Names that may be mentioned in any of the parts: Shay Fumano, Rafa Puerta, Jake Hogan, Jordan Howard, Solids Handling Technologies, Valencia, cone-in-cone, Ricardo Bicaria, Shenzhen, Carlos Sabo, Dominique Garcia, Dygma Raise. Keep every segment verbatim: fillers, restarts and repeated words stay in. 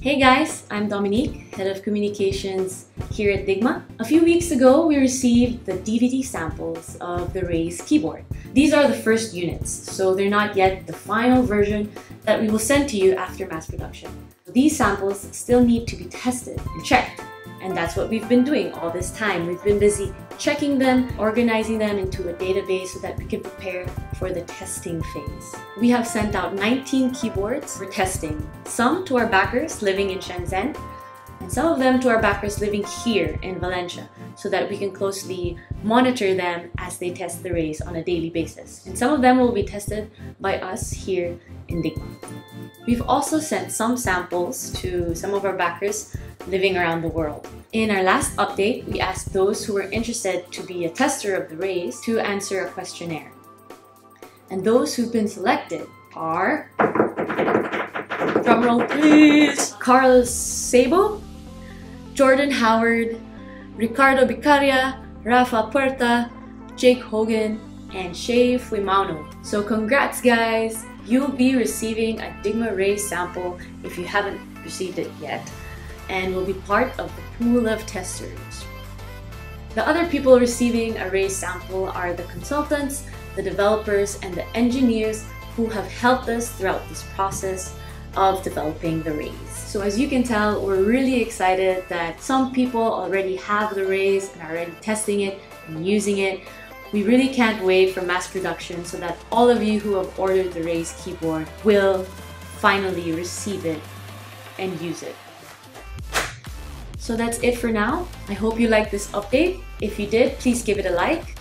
Hey guys, I'm Dominique, Head of Communications here at Dygma. A few weeks ago, we received the D V D samples of the Raise keyboard. These are the first units, so they're not yet the final version that we will send to you after mass production. These samples still need to be tested and checked, and that's what we've been doing all this time. We've been busy checking them, organizing them into a database so that we can prepare for the testing phase. We have sent out nineteen keyboards for testing, some to our backers living in Shenzhen, and some of them to our backers living here in Valencia, so that we can closely monitor them as they test the Raise on a daily basis. And some of them will be tested by us here in Dygma. We've also sent some samples to some of our backers living around the world. In our last update, we asked those who were interested to be a tester of the Raise to answer a questionnaire. And those who've been selected are, drumroll please, Carlos Sabo, Jordan Howard, Ricardo Bicaria, Rafa Puerta, Jake Hogan, and Shay Fumano. So congrats guys! You'll be receiving a Dygma Raise sample if you haven't received it yet, and will be part of the pool of testers. The other people receiving a Raise sample are the consultants, the developers, and the engineers who have helped us throughout this process of developing the Raise. So as you can tell, we're really excited that some people already have the Raise and are already testing it and using it. We really can't wait for mass production so that all of you who have ordered the Raise keyboard will finally receive it and use it. So that's it for now. I hope you liked this update. If you did, please give it a like.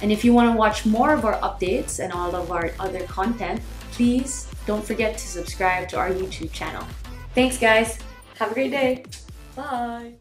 And if you want to watch more of our updates and all of our other content, please don't forget to subscribe to our YouTube channel. Thanks guys. Have a great day. Bye.